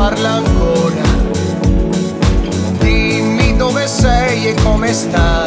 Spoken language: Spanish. parla ancora. Dimmi dove sei e come stai.